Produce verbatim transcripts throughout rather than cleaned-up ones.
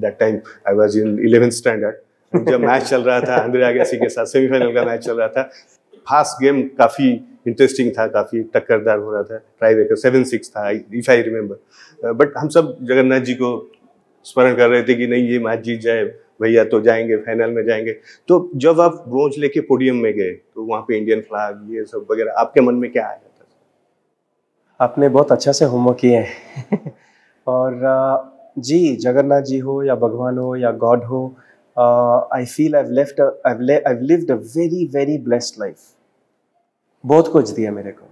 that time I was in eleventh standard. जब match चल रहा था अंद्रिया गैसी के साथ सेमीफाइनल का मैच चल रहा था. फास्ट गेम काफी इंटरेस्टिंग था, काफी टक्करदार हो रहा था. ट्राई ब्रेकर सेवन सिक्स था इफ आई रिमेम्बर. बट हम सब जगन्नाथ जी को स्मरण कर रहे थे कि नहीं ये मैच जीत जाए भैया, तो जाएंगे फाइनल में जाएंगे. तो जब आप ब्रोंज लेके पोडियम में गए तो वहाँ पे इंडियन फ्लैग ये सब वगैरह आपके मन में क्या आया था? आपने बहुत अच्छा से होमवर्क किए हैं. और जी जगन्नाथ जी हो या भगवान हो या गॉड हो, I feel I left I lived a very very blessed life. बहुत कुछ दिया मेरे को.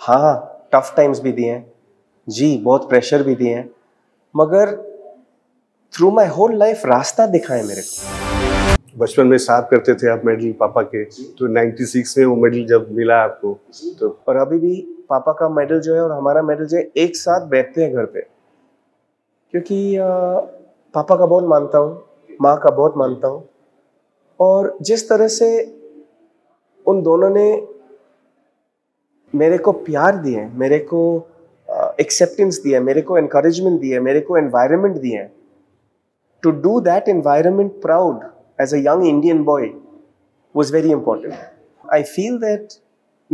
हाँ टफ टाइम्स भी दिए हैं जी, बहुत प्रेशर भी दिए हैं, मगर थ्रू माई होल लाइफ रास्ता दिखा है मेरे को. बचपन में साफ करते थे आप मेडल पापा के, तो नाइन्टी सिक्स में वो मेडल जब मिला आपको तो, और अभी भी पापा का मेडल जो है और हमारा मेडल जो है एक साथ बैठते हैं घर पे, क्योंकि पापा का बहुत मानता हूँ, माँ का बहुत मानता हूँ. और जिस तरह से उन दोनों ने मेरे को प्यार दिए, मेरे को एक्सेप्टेंस दिया, मेरे को एनकरेजमेंट दिया, मेरे को एनवायरनमेंट दिया. To do that environment proud as a young Indian boy was very important. I feel that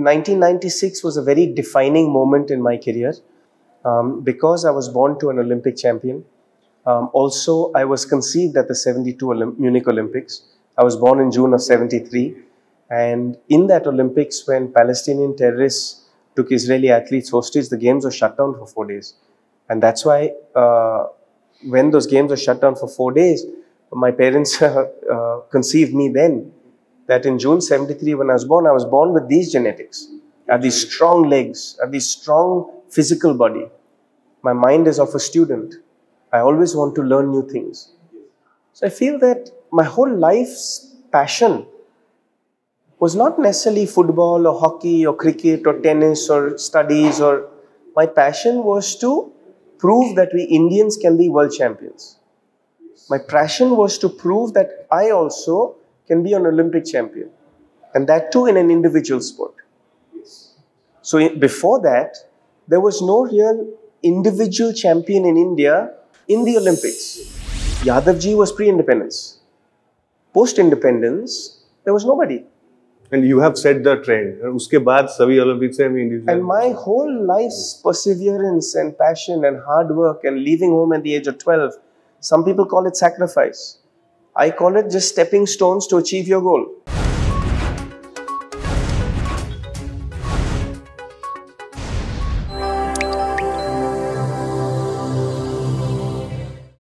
nineteen ninety-six was a very defining moment in my career um, because I was born to an Olympic champion. Um, also, I was conceived at the seventy-two Olymp- Munich Olympics. I was born in June of seventy-three. And in that Olympics, when Palestinian terrorists took Israeli athletes hostage, the games were shut down for four days. And that's why... Uh, when those games were shut down for four days, my parents uh, uh, conceived me then that in June seventy-three, when I was born, I was born with these genetics. I have these strong legs, I have these strong physical body. My mind is of a student. I always want to learn new things. So I feel that my whole life's passion was not necessarily football or hockey or cricket or tennis or studies, or my passion was to prove that we Indians can be world champions. My passion was to prove that I also can be an Olympic champion. And that too in an individual sport. So before that, there was no real individual champion in India in the Olympics. Yadav Ji was pre-independence. Post-independence, there was nobody. And you have set the trend. Uske baad sabhi Olympics mein individual. And my whole life's perseverance and passion and hard work and leaving home at the age of twelve. Some people call it sacrifice. I call it just stepping stones to achieve your goal.